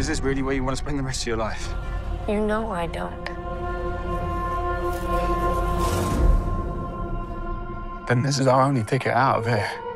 Is this really where you want to spend the rest of your life? You know I don't. Then this is our only ticket out of here.